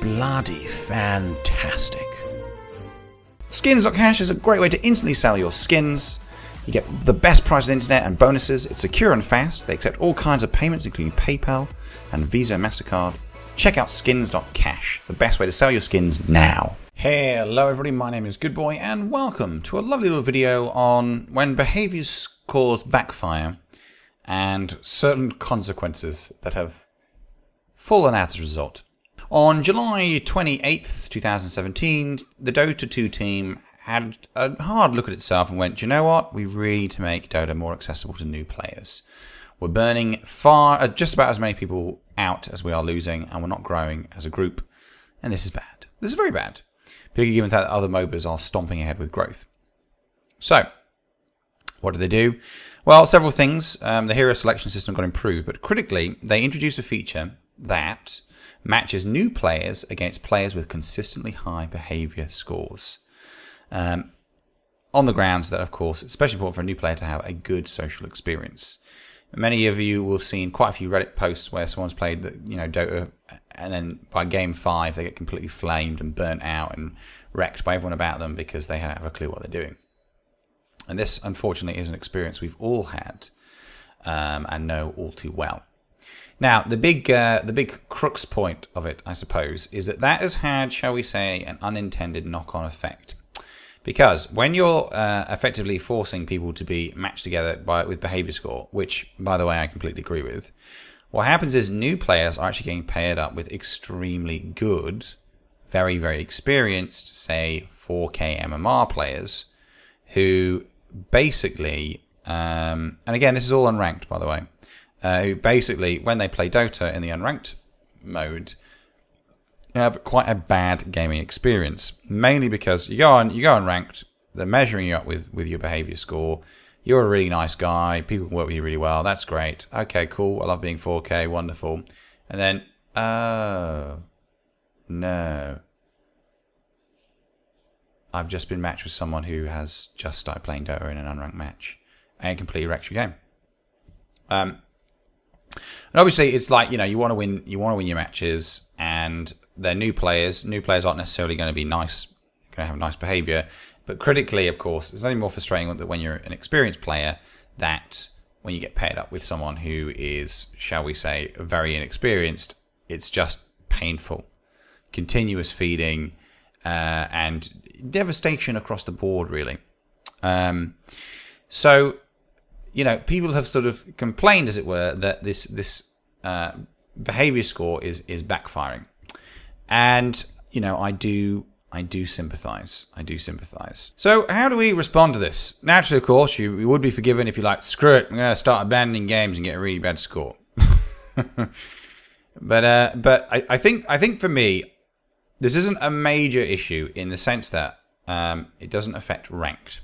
bloody fantastic. Skins.cash is a great way to instantly sell your skins. You get the best price on the internet and bonuses. It's secure and fast. They accept all kinds of payments, including PayPal and Visa, MasterCard. Check out skins.cash, the best way to sell your skins now. Hello everybody, my name is Goodboy and welcome to a lovely little video on when behaviors cause backfire and certain consequences that have fallen out as a result. On July 28th, 2017, the Dota 2 team had a hard look at itself and went, you know what, we really need to make Dota more accessible to new players. We're burning just about as many people out as we are losing, and we're not growing as a group, and this is bad. This is very bad, particularly given that other MOBAs are stomping ahead with growth. So, what do? Well, several things. The hero selection system got improved, but critically, they introduced a feature that matches new players against players with consistently high behavior scores. On the grounds that, of course, it's especially important for a new player to have a good social experience. Many of you will have seen quite a few Reddit posts where someone's played Dota, and then by game 5 they get completely flamed and burnt out and wrecked by everyone about them because they don't have a clue what they're doing. And this, unfortunately, is an experience we've all had and know all too well. Now, the big crux point of it, I suppose, is that that has had, shall we say, an unintended knock-on effect. Because when you're effectively forcing people to be matched together with behavior score, which, by the way, I completely agree with, what happens is new players are actually getting paired up with extremely good, very, very experienced, say, 4K MMR players who basically, and again, this is all unranked, by the way, who basically, when they play Dota in the unranked mode, have quite a bad gaming experience, mainly because you go on ranked, they're measuring you up with your behavior score. You're a really nice guy, people can work with you really well, that's great, okay, cool, I love being 4K, wonderful. And then, oh no, I've just been matched with someone who has just started playing Dota in an unranked match and completely wrecked your game. And obviously it's like, you want to win your matches, and they're new players. New players aren't necessarily going to be nice, going to have nice behavior. But critically, of course, there's nothing more frustrating than when you're an experienced player, that when you get paired up with someone who is, shall we say, very inexperienced, it's just painful. Continuous feeding and devastation across the board, really. So, you know, people have sort of complained, as it were, that this behavior score is backfiring, and I do sympathize. I do sympathize. So how do we respond to this? Naturally, of course, you would be forgiven if you like, screw it, I'm going to start abandoning games and get a really bad score. but I think for me, this isn't a major issue in the sense that it doesn't affect ranked.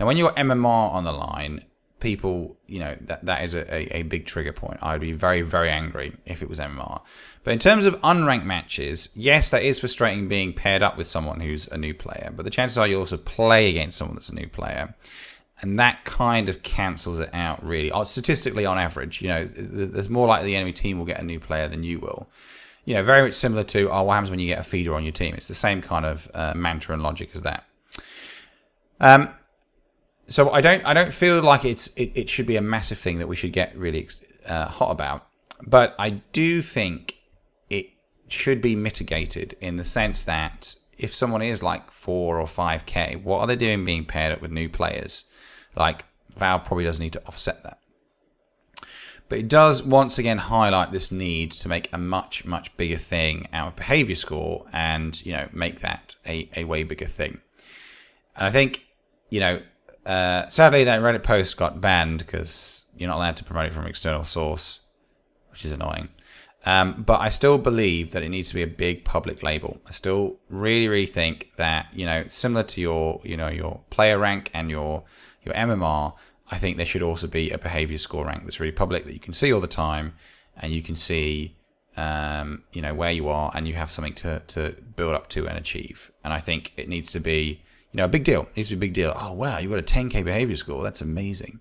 Now, when you're MMR on the line, people, that is a big trigger point. I would be very, very angry if it was MMR. But in terms of unranked matches, yes, that is frustrating being paired up with someone who's a new player, but the chances are you'll also play against someone that's a new player, and that kind of cancels it out, really. Statistically, on average, there's more likely the enemy team will get a new player than you will. Very much similar to, what happens when you get a feeder on your team? It's the same kind of mantra and logic as that. So I don't feel like it should be a massive thing that we should get really hot about, but I do think it should be mitigated in the sense that if someone is like 4 or 5K, what are they doing being paired up with new players? Like, Valve probably does need to offset that, but it does once again highlight this need to make a much, much bigger thing out of behavior score, and make that a way bigger thing. And I think sadly, that Reddit post got banned because you're not allowed to promote it from an external source, which is annoying. But I still believe that it needs to be a big public label. I still really, really think that, similar to your, your player rank and your MMR, I think there should also be a behavior score rank that's really public, that you can see all the time, and you can see, where you are, and you have something to build up to and achieve. And I think it needs to be, a big deal. It needs to be a big deal. Oh, wow, you've got a 10K behavior score. That's amazing.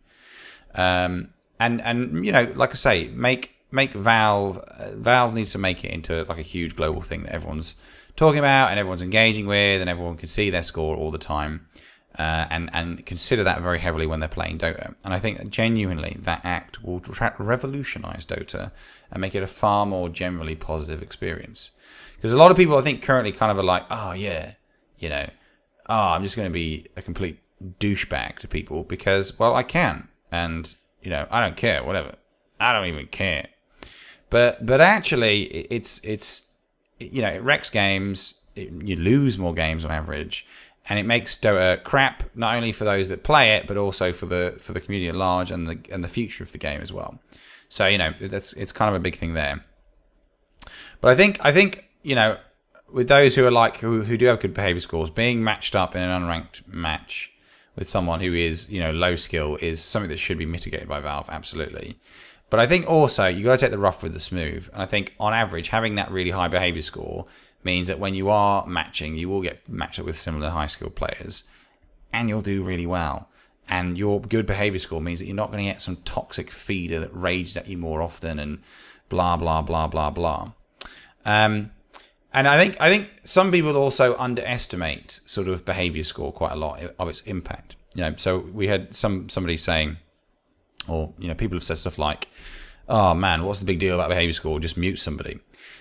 And like I say, make make Valve. Valve needs to make it into like a huge global thing that everyone's talking about and everyone's engaging with, and everyone can see their score all the time, and consider that very heavily when they're playing Dota. And I think that genuinely that act will revolutionize Dota and make it a far more generally positive experience. Because a lot of people, I think, currently kind of are like, oh yeah, you know, oh, I'm just going to be a complete douchebag to people because, well, I can, and you know, I don't care, whatever. I don't even care. But actually, it's it wrecks games. You lose more games on average, and it makes Dota crap not only for those that play it, but also for the community at large and the future of the game as well. So you know, that's it's kind of a big thing there. But I think you know, with those who are like who do have good behavior scores, being matched up in an unranked match with someone who is, you know, low skill is something that should be mitigated by Valve, absolutely. But I think also you got to take the rough with the smooth. And I think on average, having that really high behavior score means that when you are matching, you will get matched up with similar high skilled players, and you'll do really well. And your good behavior score means that you're not going to get some toxic feeder that rages at you more often and blah blah blah blah blah. And I think some people also underestimate sort of behavior score quite a lot of its impact. You know, so we had somebody saying, or you know, people have said stuff like, "Oh man, what's the big deal about behavior score? Just mute somebody."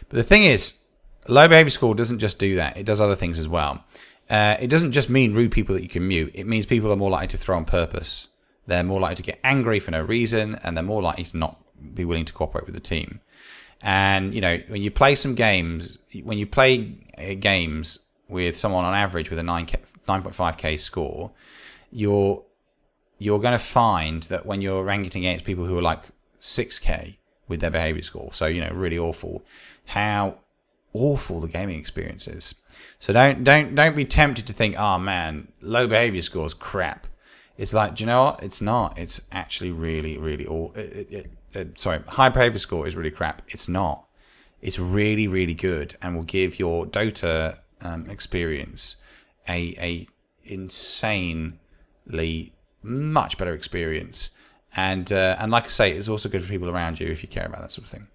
But the thing is, low behavior score doesn't just do that; it does other things as well. It doesn't just mean rude people that you can mute. It means people are more likely to throw on purpose. They're more likely to get angry for no reason, and they're more likely to not be willing to cooperate with the team. And you know, when you play games with someone on average with a 9.5k score, you're going to find that when you're ranking against people who are like 6k with their behavior score, so you know, really awful, how awful the gaming experience is. So don't be tempted to think, oh man, low behavior score's crap. It's like, do you know what? It's not. It's actually really, really awful. Sorry, high behavior score is really crap. It's not. It's really, really good, and will give your Dota experience a insanely much better experience. And like I say, it's also good for people around you if you care about that sort of thing.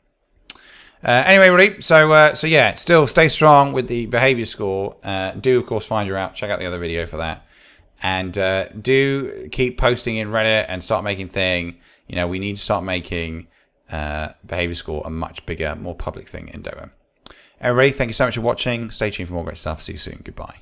Anyway, everybody, so yeah, still stay strong with the behavior score. Do of course find your out. Check out the other video for that. And do keep posting in Reddit and start making thing. You know, we need to start making behavior score a much bigger, more public thing in Dota. Everybody, thank you so much for watching. Stay tuned for more great stuff. See you soon. Goodbye.